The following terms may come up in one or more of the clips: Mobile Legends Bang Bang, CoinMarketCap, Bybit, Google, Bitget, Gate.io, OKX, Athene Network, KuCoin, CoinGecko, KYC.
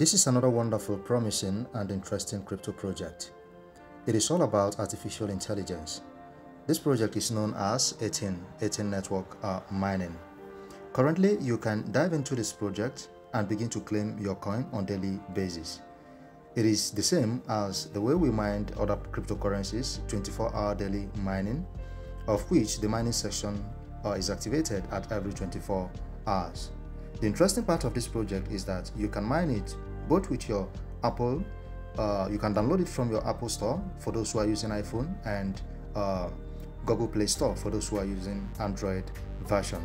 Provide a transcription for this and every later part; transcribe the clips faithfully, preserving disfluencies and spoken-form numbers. This is another wonderful, promising, and interesting crypto project. It is all about artificial intelligence. This project is known as Athene, Athene Network uh, Mining. Currently, you can dive into this project and begin to claim your coin on a daily basis. It is the same as the way we mined other cryptocurrencies, twenty-four hour daily mining, of which the mining section uh, is activated at every twenty-four hours. The interesting part of this project is that you can mine it both with your Apple, uh, you can download it from your Apple Store for those who are using iPhone, and uh, Google Play Store for those who are using Android version.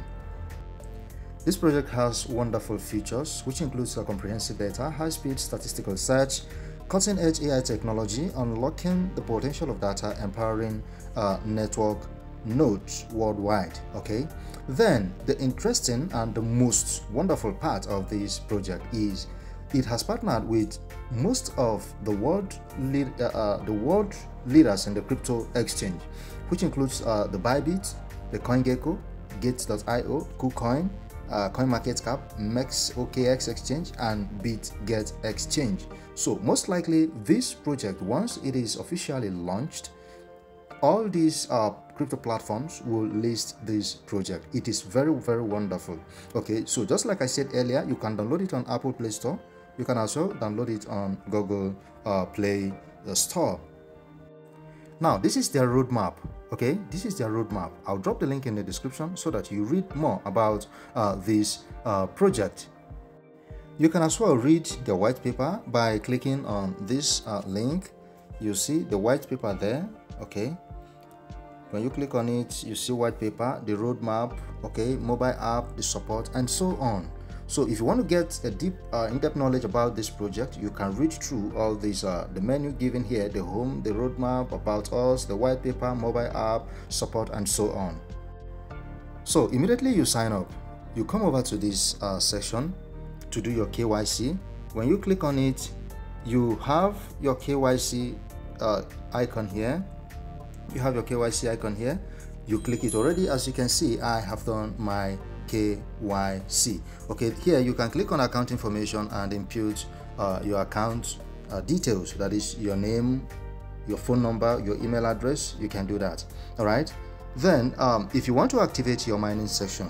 This project has wonderful features, which includes a comprehensive data, high-speed statistical search, cutting-edge A I technology, unlocking the potential of data, empowering uh, network nodes worldwide. Okay, then the interesting and the most wonderful part of this project is it has partnered with most of the world lead, uh, uh, the world leaders in the crypto exchange, which includes uh, the Bybit, the CoinGecko, Gate dot i o, KuCoin, Uh, CoinMarketCap, Mex O K X exchange, and Bitget exchange. So most likely this project, once it is officially launched, all these uh, crypto platforms will list this project. It is very, very wonderful. Okay, so just like I said earlier, you can download it on Apple Play Store. You can also download it on Google uh, Play Store. Now, this is their roadmap. Okay, this is their roadmap. I'll drop the link in the description so that you read more about uh, this uh, project. You can as well read the white paper by clicking on this uh, link. You see the white paper there. Okay, when you click on it, you see white paper, the roadmap, okay, mobile app, the support, and so on. So if you want to get a deep uh, in-depth knowledge about this project, you can read through all these, uh, the menu given here, the home, the roadmap, about us, the white paper, mobile app, support, and so on. So immediately you sign up, you come over to this uh, section to do your K Y C. When you click on it, you have your K Y C uh, icon here. You have your K Y C icon here. You click it already. As you can see, I have done my K Y C. Okay, here you can click on account information and input uh, your account uh, details, that is your name, your phone number, your email address. You can do that. All right, then um, if you want to activate your mining session,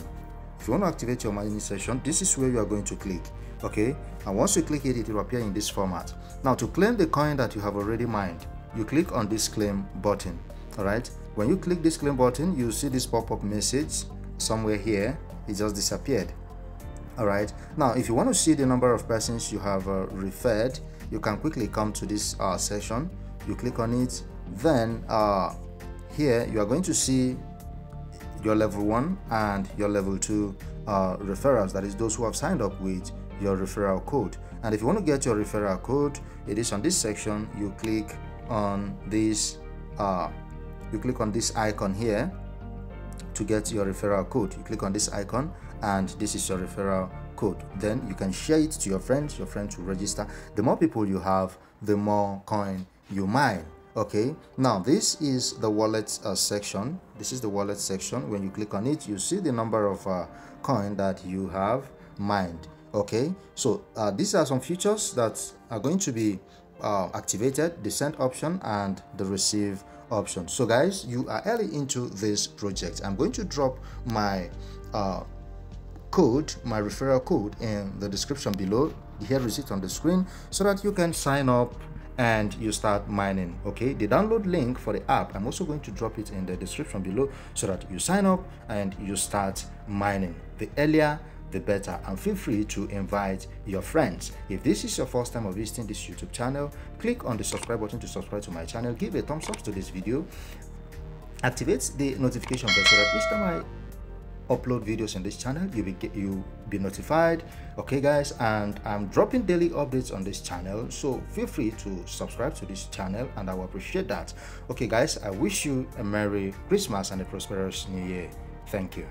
if you want to activate your mining session, this is where you are going to click. Okay, and once you click it, it will appear in this format. Now, to claim the coin that you have already mined, you click on this claim button. All right, when you click this claim button, you see this pop-up message somewhere here. It just disappeared. All right, now if you want to see the number of persons you have uh, referred, you can quickly come to this uh, section. You click on it, then uh, here you are going to see your level one and your level two uh, referrals, that is those who have signed up with your referral code. And if you want to get your referral code, it is on this section. You click on this uh, you click on this icon here to get your referral code. You click on this icon and this is your referral code. Then you can share it to your friends. Your friends will register. The more people you have, the more coin you mine. Okay, now this is the wallet uh, section. This is the wallet section. When you click on it, you see the number of uh, coin that you have mined. Okay, so uh, these are some features that are going to be uh, activated: the send option and the receive option. So guys, you are early into this project. I'm going to drop my uh, code, my referral code, in the description below. Here is it on the screen so that you can sign up and you start mining. Okay, the download link for the app, I'm also going to drop it in the description below so that you sign up and you start mining. The earlier the better, and feel free to invite your friends. If this is your first time of visiting this YouTube channel, click on the subscribe button to subscribe to my channel. Give a thumbs up to this video, activate the notification bell so that each time I upload videos in this channel, you'll be you'll be notified. Okay guys, and I'm dropping daily updates on this channel, so feel free to subscribe to this channel and I will appreciate that. Okay guys, I wish you a Merry Christmas and a prosperous New Year. Thank you.